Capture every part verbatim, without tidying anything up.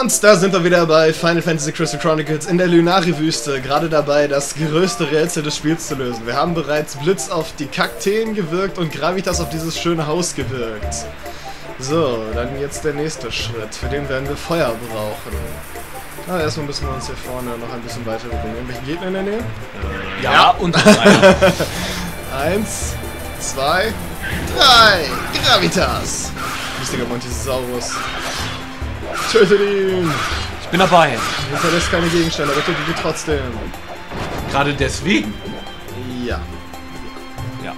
Und da sind wir wieder bei Final Fantasy Crystal Chronicles in der Lunari-Wüste, gerade dabei, das größte Rätsel des Spiels zu lösen. Wir haben bereits Blitz auf die Kakteen gewirkt und Gravitas auf dieses schöne Haus gewirkt. So, dann jetzt der nächste Schritt, für den werden wir Feuer brauchen. Na, erstmal müssen wir uns hier vorne noch ein bisschen weiter bewegen. Irgendwelche Gegner in der Nähe? Ja, ja und drei. Eins, zwei, drei! Gravitas! Lustiger Montesaurus. Tötet ihn! Ich bin dabei. Du verlässt keine Gegenstände, aber tötet die trotzdem. Gerade deswegen? Ja. Ja.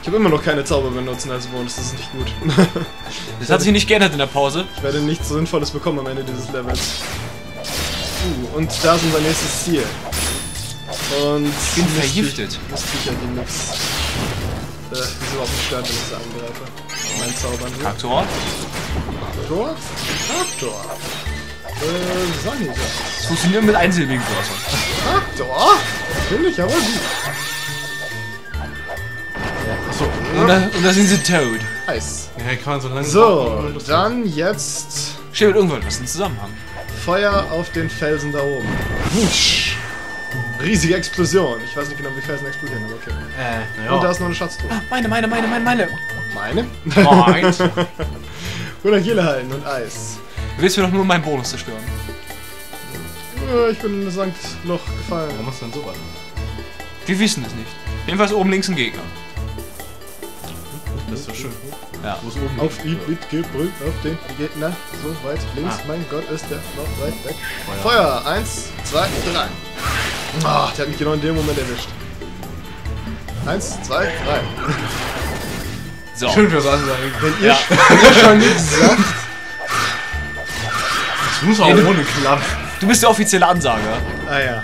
Ich habe immer noch keine Zauber benutzen als Bonus, das ist nicht gut. Das hat sich nicht geändert in der Pause. Ich werde nichts Sinnvolles bekommen am Ende dieses Levels. Uh, und da ist unser nächstes Ziel. Und ich bin vergiftet. Das tut ja wie nix. Äh, wieso überhaupt nicht stört, wenn ich es angreife? Mein Zaubern. Kaktor? Kaktor? Kaktor. Äh, Sonny. Das funktioniert mit einsilbigen Wörtern. Kaktor? Finde ich aber gut. Achso. Und da, und da sind sie Toad. Eis. Ja, kann man so lange. So, dann jetzt. Steht mit irgendwas in Zusammenhang. Feuer auf den Felsen da oben. Wusch. Riesige Explosion. Ich weiß nicht genau, wie Felsen explodieren, aber okay. Äh, na ja. Und da ist noch eine Schatztruhe. Ah, meine, meine, meine, meine, meine. Meine? Nein. hundert Kilo halten und Eis. Du willst mir doch nur meinen Bonus zerstören. Ja, ich bin in das Sanktloch gefallen. Warum ist denn so weit? Wir wissen es nicht. Jedenfalls oben links ein Gegner. Das ist doch schön. Ja. Oben auf ihn mitgebrüllt, auf den Gegner. So weit links. Ah. Mein Gott, ist der noch weit weg. Feuer. Feuer. Eins, zwei, drei. Ah, der hat mich genau in dem Moment erwischt. Eins, zwei, drei. So. Schön fürs Ansagen. Wenn ihr, ja. ihr schon nichts sagt. Das muss auch hey, ohne klappen. Du bist der offizielle Ansager. Ah ja.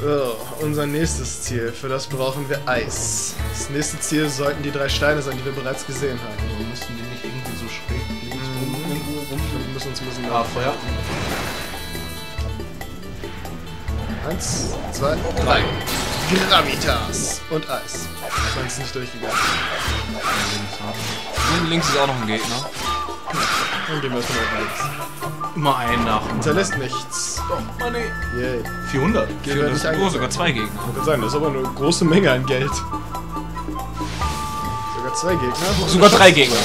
So, unser nächstes Ziel. Für das brauchen wir Eis. Das nächste Ziel sollten die drei Steine sein, die wir bereits gesehen haben. Wir müssen die nicht irgendwie so schräg links rum irgendwo rumfliegen. Wir müssen uns ein bisschen. Ah, Feuer. Eins, zwei, drei. Gravitas und Eis. Man ist nicht durchgegangen. Und links ist auch noch ein Gegner. Dann gehen wir erstmal links. Immer einen nach. Hinterlässt nichts. Doch, Mann, ey. Yay. vierhundert. vierhundert ist groß, sogar zwei Gegner. Ich kann sagen, das ist aber eine große Menge an Geld. Sogar zwei Gegner. Sogar drei Gegner.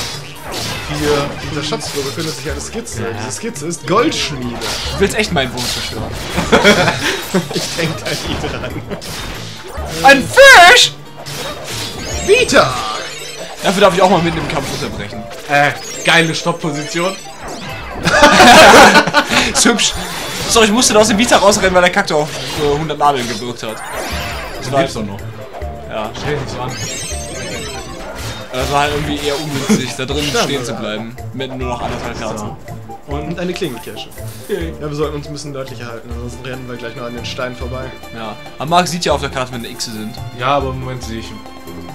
Hier, dieser Schatzflur befindet sich eine Skizze. Ja. Diese Skizze ist Goldschmiede. Du willst echt meinen Wunsch zerstören. Ich denke da nie dran. Ein Fisch! Vita! Dafür darf ich auch mal mitten im Kampf unterbrechen. Äh, geile Stoppposition. Ist hübsch. So, ich musste da aus dem Vita rausrennen, weil der Kaktor auf äh, hundert Nadeln gewirkt hat. Das gibt's doch noch. Ja, stell dich so an. Das war halt irgendwie eher ungünstig, da drin Stand stehen zu bleiben. Mit nur noch anderthalb Herzen. So. Und eine Klingenkirche. Okay. Ja, wir sollten uns ein bisschen deutlicher halten, sonst rennen wir gleich noch an den Steinen vorbei. Ja, aber Marc sieht ja auf der Karte, wenn da X sind. Ja, aber im Moment sehe ich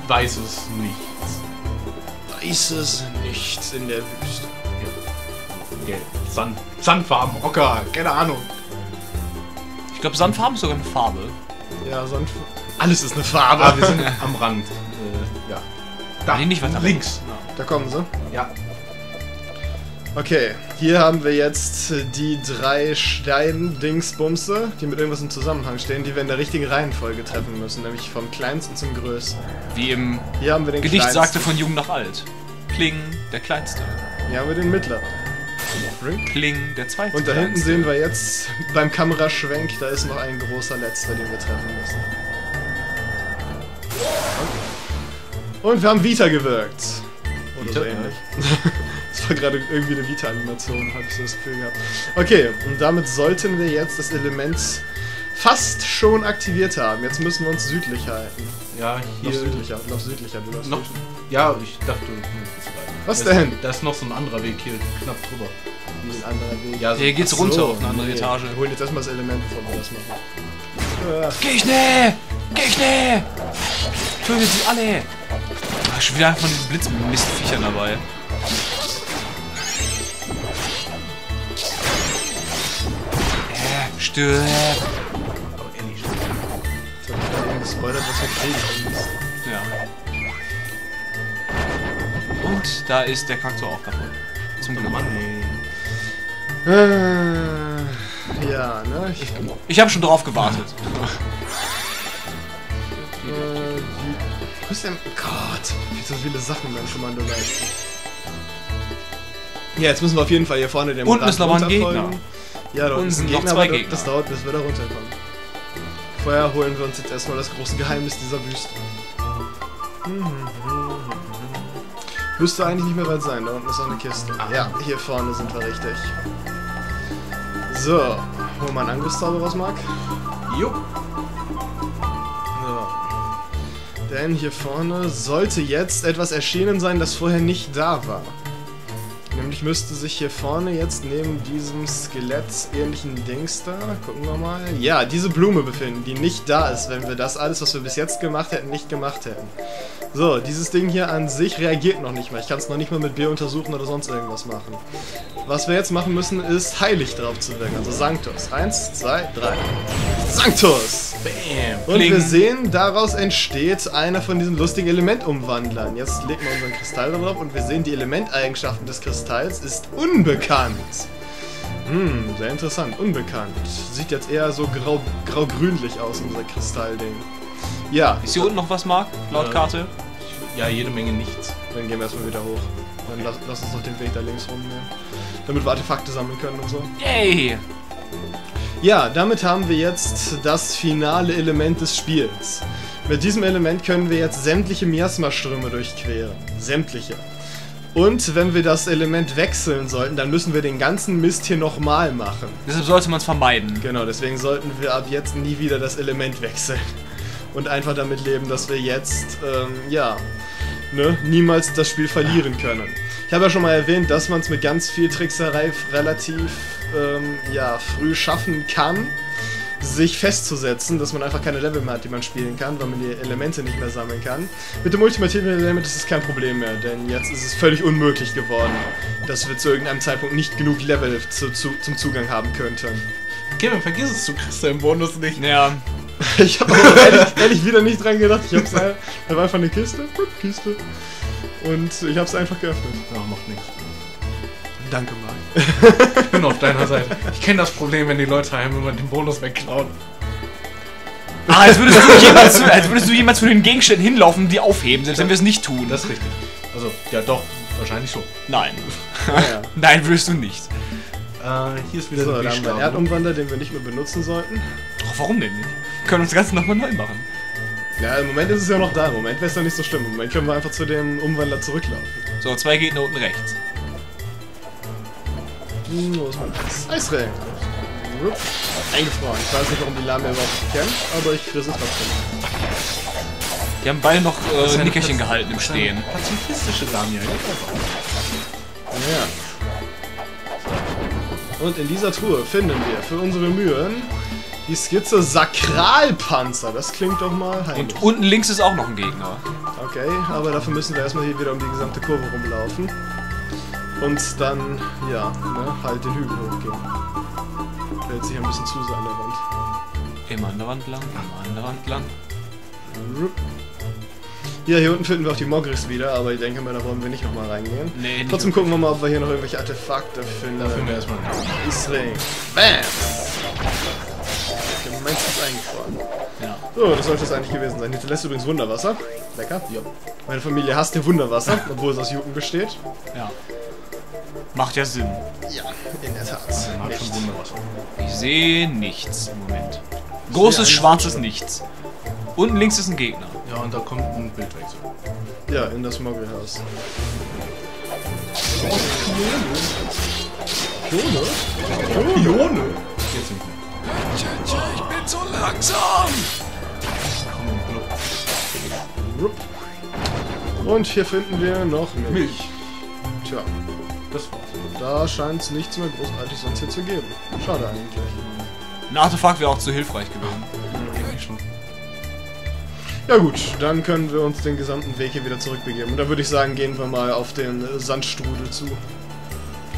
weißes Nichts. Weißes Nichts in der Wüste. Gelb. Gelb. Sand. Sandfarben, Ocker, keine Ahnung. Ich glaube, Sandfarben ist sogar eine Farbe. Ja, Sandfarben. Alles ist eine Farbe. Ah, wir sind am Rand. Äh, ja. Da, nee, nicht weiter links. Da kommen sie. Ja. Okay, hier haben wir jetzt die drei Stein-Dingsbumse, die mit irgendwas im Zusammenhang stehen, die wir in der richtigen Reihenfolge treffen müssen, nämlich vom kleinsten zum größten. Wie im hier haben wir den Gedicht kleinsten. Sagte von jung nach alt. Kling, der kleinste. Hier haben wir den mittleren. Kling, der zweite. Und da hinten kleinste. Sehen wir jetzt beim Kameraschwenk, da ist noch ein großer letzter, den wir treffen müssen. Okay. Und wir haben Vita gewirkt. Oder Vita? So ähnlich. Das war gerade irgendwie eine Vita-Animation, habe ich so das Gefühl gehabt. Okay, und damit sollten wir jetzt das Element fast schon aktiviert haben. Jetzt müssen wir uns südlich halten. Ja, hier. Noch südlicher, noch südlicher. Du noch, südlicher. Ja, ich dachte... Was das, denn? Da ist noch so ein anderer Weg hier, knapp drüber. Wie ein anderer Weg? Ja, so hier geht's runter so, auf eine andere nee. Etage. Wir holen jetzt erstmal das Element, bevor wir das machen. Ja. Geh schnell! Geh schnell! Tötet sie alle! Schon wieder von diesen Blitzmistviechern dabei. Äh, stirb. Aber ehrlich, stirb. Ich hab gerade gespoilert, was wir kriegen. Ja. Und da ist der Kaktor auch kaputt. Zum Glück. Mann, ey. Ja, ne? Ich, ich habe schon drauf gewartet. Äh, was ist denn? Gott, wie so viele Sachen beim Kommando leisten. Ja, jetzt müssen wir auf jeden Fall hier vorne den Mutant runterfolgen. Und müssen wir Ja, und sind Gegner, noch zwei Gegner. Das dauert, bis wir da runterkommen. Vorher holen wir uns jetzt erstmal das große Geheimnis dieser Wüste. Müsste eigentlich nicht mehr weit sein, da unten ist auch eine Kiste. Ah, ja, hier vorne sind wir richtig. So, holen wir einen Angriffszauber raus, Marc. Jo. So. Denn hier vorne sollte jetzt etwas erschienen sein, das vorher nicht da war. Nämlich müsste sich hier vorne jetzt neben diesem Skelett-ähnlichen Dings da, gucken wir mal, ja, diese Blume befinden, die nicht da ist, wenn wir das alles, was wir bis jetzt gemacht hätten, nicht gemacht hätten. So, dieses Ding hier an sich reagiert noch nicht mal. Ich kann es noch nicht mal mit B untersuchen oder sonst irgendwas machen. Was wir jetzt machen müssen, ist heilig drauf zu wirken, also Sanctus. Eins, zwei, drei. Sanctus! Bam! Und wir sehen, daraus entsteht einer von diesen lustigen Elementumwandlern. Jetzt legen wir unseren Kristall drauf und wir sehen, die Elementeigenschaften des Kristalls ist unbekannt. Hm, sehr interessant. Unbekannt. Sieht jetzt eher so grau, grau-grünlich aus, unser Kristallding. Ja. Ist hier unten noch was, Marc? Laut ja. Karte? Ja, jede Menge nichts. Dann gehen wir erstmal wieder hoch. Dann lass, lass uns noch den Weg da links rumnehmen. Damit wir Artefakte sammeln können und so. Yay! Ja, damit haben wir jetzt das finale Element des Spiels. Mit diesem Element können wir jetzt sämtliche Miasma-Ströme durchqueren. Sämtliche. Und wenn wir das Element wechseln sollten, dann müssen wir den ganzen Mist hier nochmal machen. Deshalb sollte man es vermeiden. Genau, deswegen sollten wir ab jetzt nie wieder das Element wechseln. Und einfach damit leben, dass wir jetzt, ähm, ja, ne, niemals das Spiel verlieren können. Ich habe ja schon mal erwähnt, dass man es mit ganz viel Trickserei relativ, ähm, ja, früh schaffen kann, sich festzusetzen, dass man einfach keine Level mehr hat, die man spielen kann, weil man die Elemente nicht mehr sammeln kann. Mit dem ultimativen Element ist es kein Problem mehr, denn jetzt ist es völlig unmöglich geworden, dass wir zu irgendeinem Zeitpunkt nicht genug Level zu, zu, zum Zugang haben könnten. Kevin, vergiss es, du kriegst deinen Bonus nicht. Ja. Ich habe ehrlich, ehrlich wieder nicht dran gedacht. Ich hab's halt, da war einfach eine Kiste, Kiste. Und ich hab's einfach geöffnet. Ja, macht nichts. Danke, Marc. Ich bin auf deiner Seite. Ich kenne das Problem, wenn die Leute heim, wenn man den Bonus wegklaut. Ah, als würdest du jemals, als würdest du jemals für den Gegenstand hinlaufen und die aufheben, selbst wenn wir es nicht tun. Das ist richtig. Also, ja doch, wahrscheinlich schon. Nein. Ja, ja. Nein, würdest du nicht. Uh, hier ist wieder so, der Erdumwandler, den wir nicht mehr benutzen sollten. Doch, warum denn nicht? Wir können uns das Ganze nochmal neu machen. Ja, im Moment ist es ja noch da. Im Moment wäre es ja nicht so schlimm. Im Moment können wir einfach zu dem Umwandler zurücklaufen. So, zwei Gegner unten rechts. Hm, wo ist mein Eis? Eisring. Eingefroren. Ich weiß nicht, warum die Lamia überhaupt kämpft, aber ich friss es trotzdem. Die haben beide noch äh, ein Nickerchen gehalten im Stehen. Pazifistische Lamia. Ja. Und in dieser Truhe finden wir für unsere Mühen die Skizze Sakralpanzer. Das klingt doch mal heimlich. Und unten links ist auch noch ein Gegner. Okay, aber dafür müssen wir erstmal hier wieder um die gesamte Kurve rumlaufen. Und dann, ja, ne, halt den Hügel hochgehen. Fällt sich ein bisschen zu sehr an der Wand. Immer an der Wand lang, immer an der Wand lang. Ja, hier unten finden wir auch die Mogris wieder, aber ich denke mal, da wollen wir nicht nochmal reingehen. Nee, nicht Trotzdem gucken wir mal, ob wir hier noch irgendwelche Artefakte finden. Da finden wir erstmal einen Eastring. Bam! Gemeinschaft eingefroren. Ja. So, das sollte es eigentlich gewesen sein. Hier lässt übrigens Wunderwasser. Lecker. Ja. Meine Familie hasst ja Wunderwasser, obwohl es aus Jucken besteht. Ja. Macht ja Sinn. Ja, in der Tat. Ich, ich sehe nichts im Moment. Großes, schwarzes Nichts. Unten links ist ein Gegner. Ja, und da kommt ein Bildwechsel. Ja, in das Moggelhaus. Jone? Jone? Jone? Jetzt nicht mehr. Tja, ich bin so langsam! Und hier finden wir noch Milch. Milch. Tja, das war's. Da scheint es nichts mehr großartig sonst hier zu geben. Schade eigentlich. Ein Artefakt wäre auch zu hilfreich gewesen. Eigentlich schon. Ja gut, dann können wir uns den gesamten Weg hier wieder zurückbegeben. Und da würde ich sagen, gehen wir mal auf den Sandstrudel zu.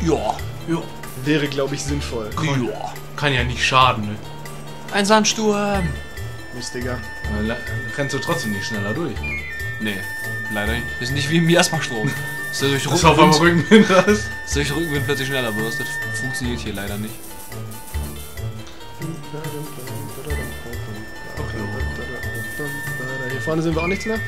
Ja, ja. Wäre, glaube ich, sinnvoll. Ja. Kann ja nicht schaden, ne? Ein Sandsturm! Lustiger. Rennst du trotzdem nicht schneller durch? Nee, leider nicht. Ist nicht wie im Miasma-Strom. Ist er durch Rückenwind, auf Rückenwind, ist er durch Rückenwind plötzlich schneller, aber das funktioniert hier leider nicht. Okay. Hier vorne sind wir auch nichts mehr.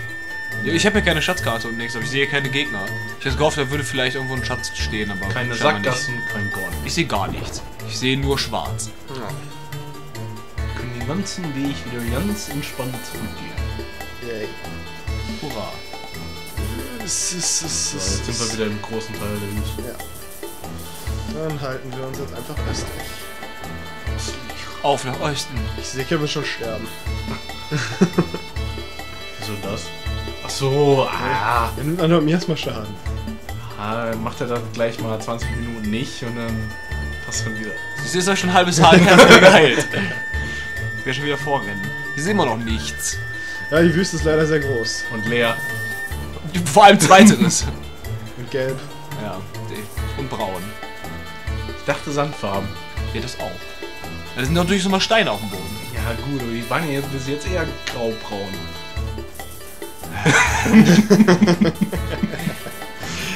Ich habe ja keine Schatzkarte und nichts, aber ich sehe keine Gegner. Ich hätte gehofft, da würde vielleicht irgendwo ein Schatz stehen, aber keine Sackgassen, kein Gorn. Ich sehe gar nichts. Ich sehe nur schwarz. Ja. Wir können den ganzen Weg wieder ganz entspannt zurückgehen. Yay. Hurra. Es ist, es ist, so, jetzt sind wir wieder im großen Teil der Wüste. Ja. Dann halten wir uns jetzt einfach östlich. Auf nach Osten. Ich sicher wir schon sterben. Wieso das? Ach so, ah. Dann nimmt man mir erstmal Schaden. Ah, macht er dann gleich mal zwanzig Minuten nicht und dann passt schon wieder. Das ist ja schon ein halbes Haar geheilt. Ich werde schon wieder vorrennen. Hier sehen wir noch nichts. Ja, die Wüste ist leider sehr groß. Und leer. Vor allem zweiteres. Und gelb. Ja, und braun. Ich dachte Sandfarben. Ja, das auch. Da sind natürlich so mal Steine auf dem Boden. Ja gut, aber die waren ja jetzt bis jetzt eher graubraun.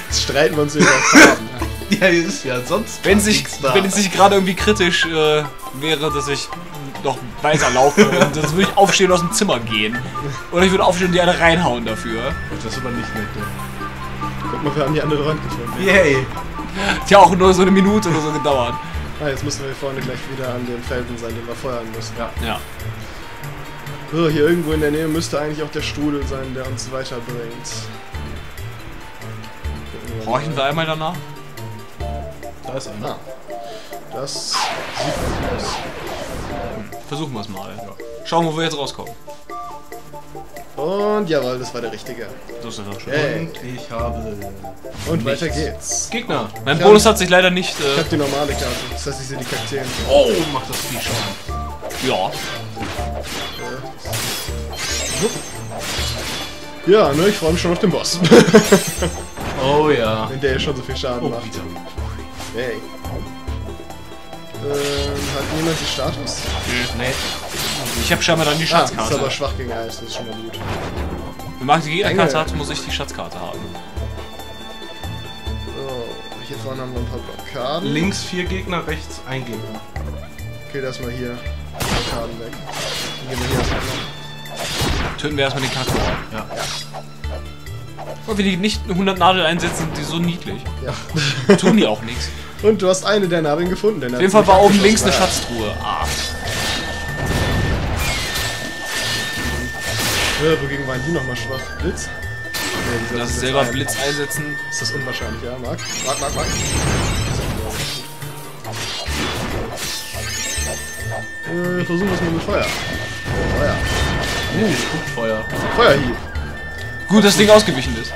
Jetzt streiten wir uns über Farben. Ja, ist ja sonst. Wenn es nicht gerade irgendwie kritisch äh, wäre, dass ich noch weiterlaufe, dann würde ich aufstehen und aus dem Zimmer gehen. Oder ich würde aufstehen und die eine reinhauen dafür. Das ist aber nicht nett, ja. Guck mal, wir haben die andere Wand gefunden. Yay! Tja, auch nur so eine Minute oder so gedauert. Ah, jetzt müssen wir hier vorne gleich wieder an dem Felsen sein, den wir feuern müssen. Ja. Ja. Oh, hier irgendwo in der Nähe müsste eigentlich auch der Strudel sein, der uns weiterbringt. Horchen wir einmal danach? Da ist einer. Ah. Das sieht gut aus. Versuchen wir es mal. Ja. Schauen, wo wir jetzt rauskommen. Und jawohl, das war der richtige. Das ist doch schön. Hey. Und ich habe. Und nichts. Weiter geht's. Gegner! Mein ich Bonus hab, hat sich leider nicht. Äh, ich hab die normale Karte. Das heißt, ich sehe die Kakteen. Oh, macht das viel Schaden. Ja. Ja, ne, ich freue mich schon auf den Boss. Oh ja. Wenn der schon so viel Schaden oh, macht. Hey. Ähm, hat niemand die Status? Nee. Ich habe scheinbar dann die Schatzkarte. Ah, das ist aber schwach gegen Eis, das ist schon mal gut. Wenn man die Gegnerkarte hat, muss ich die Schatzkarte haben. So, hier vorne haben wir ein paar Blockaden. Links vier Gegner, rechts ein Gegner. Okay, das mal hier. Blockaden weg. Dann gehen wir hier erstmal. Töten wir erstmal den Kakao. Ja. Und wenn die nicht hundert Nadeln einsetzen, sind die so niedlich. Ja. Tun die auch nichts. Und du hast eine der Nadeln gefunden. Auf jeden Fall war oben links eine Schatztruhe. Ah. Ja, wogegen waren die nochmal schwach? Blitz? Nee, lass selber ein. Blitz einsetzen. Ist das unwahrscheinlich, ja, Marc? Marc, Marc, Marc. Äh, versuchen wir es mal mit Feuer. Oh, Feuer. Uh, gut, Feuer. Feuerhieb. Gut, dass das Ding ausgewichen ist.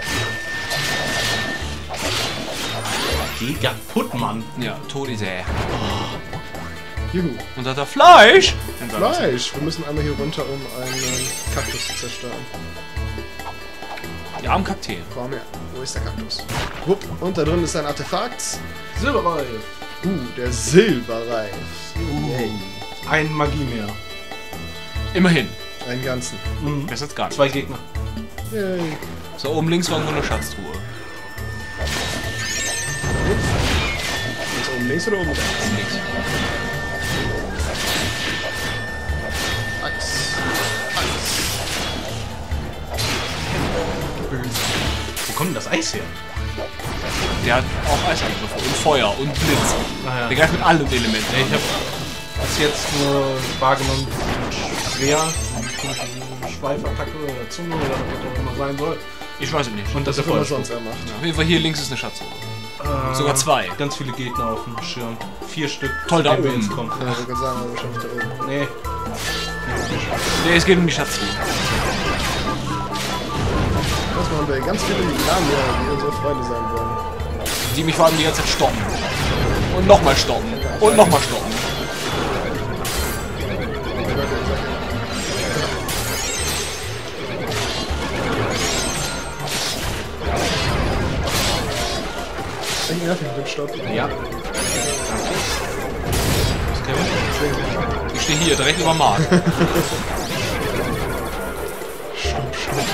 Mega kaputt, Mann. Ja, tot ist er. Oh. Juhu. Und hat er Fleisch? Fleisch. Wir müssen einmal hier runter, um einen Kaktus zu zerstören. Ja, am Kakteen. Komm her. Wo ist der Kaktus? Wupp. Und da drin ist ein Artefakt. Silberreif. Uh, der Silberreif. Uh. Yay. Ein Magie mehr. Immerhin. Einen ganzen. Mhm. Das ist jetzt gar nicht. Zwei Gegner. Yay. So, oben links war irgendwo eine Schatztruhe. Oben links oder oben rechts? Oben links. Eis. Eis. Wo kommt denn das Eis her? Der hat auch Eisangriffe und Feuer und Blitz. Ah, ja. Der greift mit allen Elementen. Ich habe das jetzt nur wahrgenommen, schwer, Schweifattacke oder Zunge oder was auch immer sein soll. Ich weiß es nicht. Und das ist voll sonst er macht. Auf jeden Fall hier links ist eine Schatztruhe. Sogar zwei. Ganz viele Gegner auf dem Schirm. Vier Stück. Toll, da oben. Ich kann sagen, wir schaffen da oben. Nee. Nee, es geht um die Schatztruhe. Das machen wir ganz viele Lamia, die unsere Freunde sein wollen. Die mich vor allem die ganze Zeit stoppen. Und nochmal stoppen. Und nochmal stoppen. Ich nervig mit dem Stopp. Ja. Ich stehe hier, direkt über Mark. Stopp, stopp.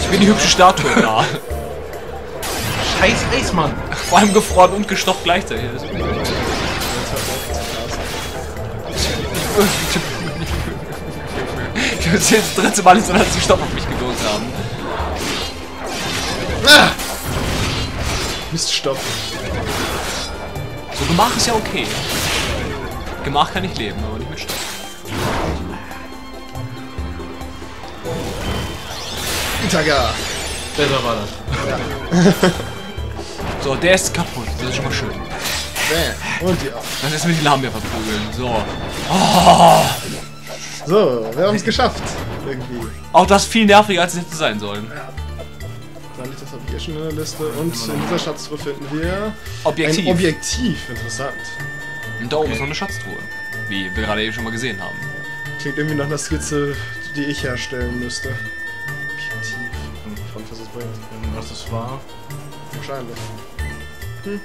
Ich bin die hübsche Statue da. scheiß Eis, Mann. Vor allem gefroren und gestoppt gleichzeitig. Das ist ich habe jetzt das dritte Mal nicht, als sie Stopp auf mich gelost haben. Ah! Mist, Stopp. So, Gemach ist ja okay. Gemach kann ich leben, aber nicht mit Stopp. Itaga! Besser war das. Ja. So, der ist kaputt. Das ist schon mal schön. Bam. Und ja. Dann ist mit Lamia verprügeln. So. Oh. So, wir haben es geschafft. Irgendwie. Auch das viel nerviger, als es hätte sein sollen. Ja. Dann liegt das Objekt schon in der Liste. Und in dieser Schatztruhe finden wir Objektiv. Ein Objektiv. Interessant. Und da oben okay. ist noch eine Schatztruhe. Wie wir gerade eben schon mal gesehen haben. Klingt irgendwie nach einer Skizze, die ich herstellen müsste. Objektiv. Ich fand, was es bringt. Was es war. Wahrscheinlich. Hm.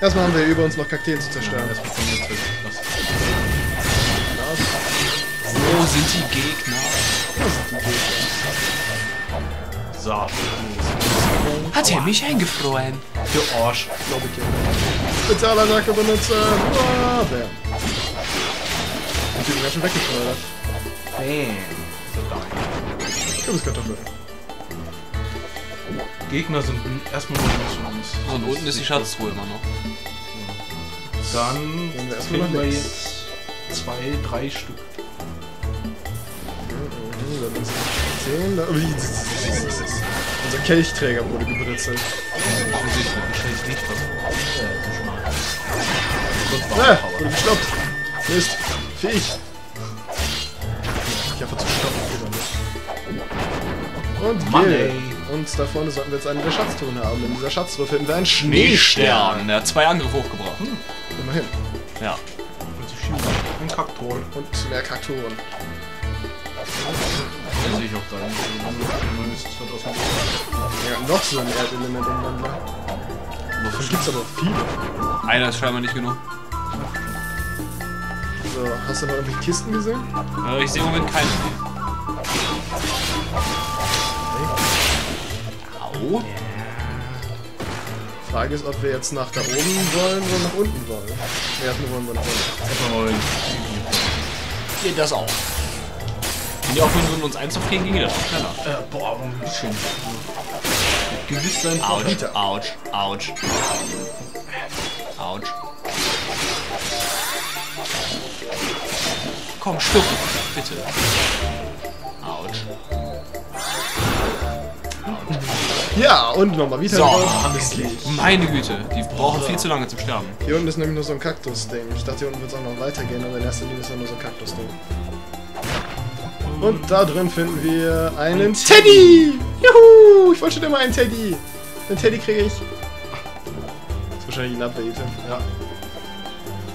Erstmal haben wir über uns noch Kakteen zu zerstören. Ja, wo sind die Gegner? Wo sind die Gegner? So. Hat er mich eingefroren? Du Arsch. Glaube ich ja. Spezialattacke benutzen. Ah, bam. Und die sind ja schon weggeschleudert. Bam. Kürbiskartoffeln. Gegner sind erstmal nur von uns. So, und unten ist die Schatztruhe immer noch. Ja. Dann wir erstmal finden wir jetzt zwei, drei Stück. Da, unser Kelchträger wurde gebritzelt. Offensichtlich, wahrscheinlich nicht was. Äh, ah, wurde gestoppt. Mist. Fähig. Ich hab einfach zu stoppen. Und Mann, ey. Und da vorne sollten wir jetzt einen der Schatztruhen haben. In dieser Schatztruhe finden wir einen Schneestern. Der hat zwei Angriffe hochgebracht. Hm. Immerhin. Ja. Und zu schieben. Und Kaktoren. Und mehr Kaktoren. Den sehe ich auch da. Ja, noch so ein Erdelement im Wandler. Davon gibt's aber viele. Einer ist scheinbar nicht genug. So, hast du noch irgendwie Kisten gesehen? Äh, ich sehe im Moment keine. Au. Frage ist, ob wir jetzt nach da oben wollen oder nach unten wollen. Erstmal wollen wir nach unten. Wollen. Geht das auch? Wenn die aufhören würden, uns eins aufgehen, ging das schneller. Äh, boah, warum ist schön. Gewiss sein Autsch, Autsch, Autsch. Autsch. Komm, stirb, bitte. Autsch. Ja, und nochmal wieder. So, meine Güte, die brauchen viel zu lange zum Sterben. Hier unten ist nämlich nur so ein Kaktus-Ding. Ich dachte, hier unten wird es auch noch weitergehen, aber in erster Linie ist ja nur so ein Kaktus-Ding. Und da drin finden wir einen Teddy! Juhu! Ich wollte schon immer einen Teddy! Den Teddy kriege ich. Das ist wahrscheinlich ein Update. Ja.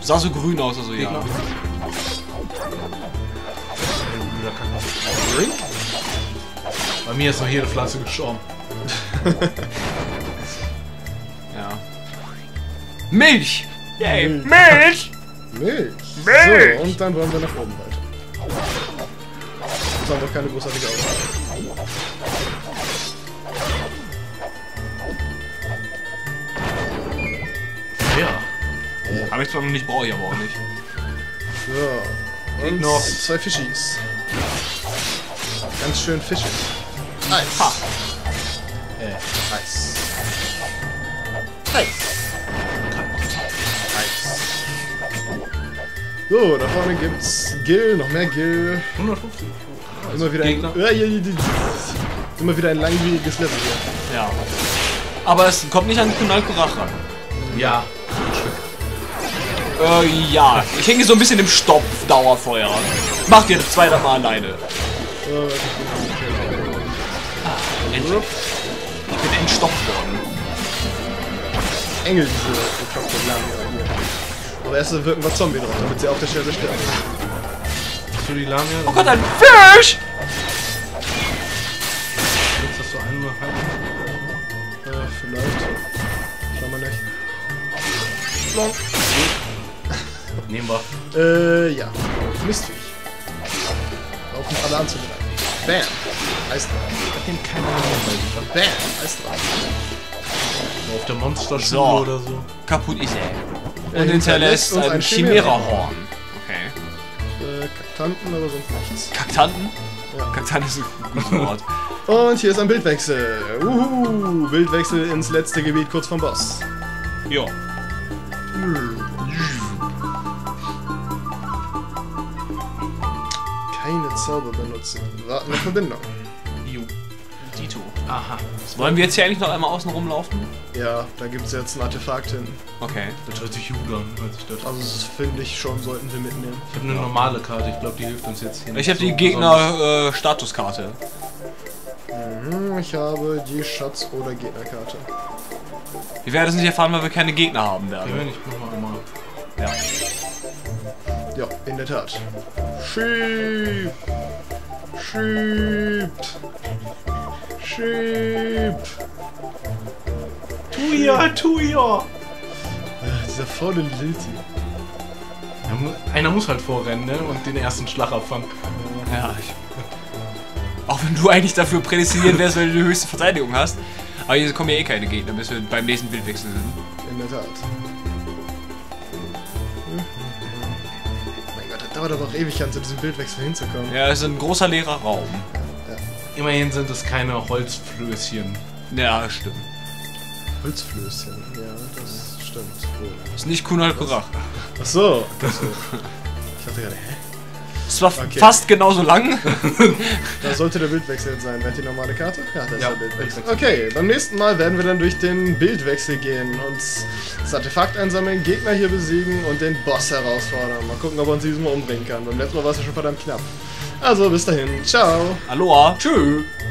Sah so grün aus, also ja. Bei mir ist noch jede Pflanze gestorben. Ja. Milch! Yay! Milch! Milch! Milch! So, und dann wollen wir nach oben weiter. Das haben doch keine großartige Auswahl. Ja. Äh. Habe ich zwar noch nicht, brauche ich aber auch nicht. Ja. Und noch zwei Fischis. Ganz schön fischig. Eis. Ha. Äh. Eis. Eis. Eis. So, da vorne gibt's Gill, noch mehr Gill. hundertfünfzig. Immer wieder, ein, immer wieder ein langwieriges Level hier. Ja. Aber es kommt nicht an Kunal-Kurach ran. Ja. Äh, ja. Ich hänge so ein bisschen im Stopp Dauerfeuer. Macht ihr das zweite Mal alleine. Ah, endlich. Ich bin entstoppt worden. Engel, diese geklopfte Lamia hier. Aber erst wirken wir Zombie drauf, damit sie auf der Stelle sterben. Die Lamia, oh Gott, ein Fisch! Jetzt hast du einen nur halb. Äh, vielleicht. Schauen wir nicht. Long. Nehmen wir. Äh, ja. Mistfisch. Auch nicht alle anzunehmen. Bam! Eisdraht. Ich hab den keinen Namen. Bam! Eisdraht. Auf der Monsterschule so. Oder so. Kaputt ist er. Und hinterlässt ein Chimera-Horn. Okay. Äh, Kaktanten, aber sonst nichts. Kaktanten? Ja. Kaktanten ist ein gutes Wort. Und hier ist ein Bildwechsel. Uhu, Bildwechsel ins letzte Gebiet kurz vom Boss. Jo. Keine Zauber benutzen. Warten auf Verbindung. Jo. Dito. Aha. Wollen wir jetzt hier eigentlich noch einmal außen rumlaufen? Ja, da gibt es jetzt ein Artefakt hin. Okay. Das hört sich gut an, als ich das. Also das finde ich schon, sollten wir mitnehmen. Ich habe eine normale Karte, ich glaube, die hilft uns jetzt hier. Ich habe so die Gegner-Statuskarte. Äh, ich habe die Schatz- oder Gegnerkarte. Wir werden es nicht erfahren, weil wir keine Gegner haben werden. Ja, ich mach mal immer. Ja. Ja, in der Tat. Schieb! Schiebt! Schiebt! Tuja, Tuja! Dieser faule Lilty. Einer muss halt vorrennen, ne? Und den ersten Schlag abfangen. Ja, ich. Auch wenn du eigentlich dafür prädestiniert wärst, weil du die höchste Verteidigung hast. Aber hier kommen ja eh keine Gegner, bis wir beim nächsten Bildwechsel sind. In der Tat. Dauert aber auch ewig an, zu diesem Bildwechsel hinzukommen. Ja, es ist ein großer leerer Raum. Ja. Immerhin sind es keine Holzflößchen. Ja, stimmt. Holzflößchen, ja, das ja. Stimmt. Oh. Ist nicht Kunal-Kurach. Ach so. Ich dachte gerade, hä? Es war okay. Fast genauso lang. Da sollte der Bildwechsel sein. Wäre die normale Karte? Ja, das ja, ist der Bildwechsel. Okay, beim nächsten Mal werden wir dann durch den Bildwechsel gehen und das Artefakt einsammeln, Gegner hier besiegen und den Boss herausfordern. Mal gucken, ob er uns dieses Mal umbringen kann. Beim letzten Mal war es ja schon verdammt knapp. Also bis dahin. Ciao. Aloha. Tschüss.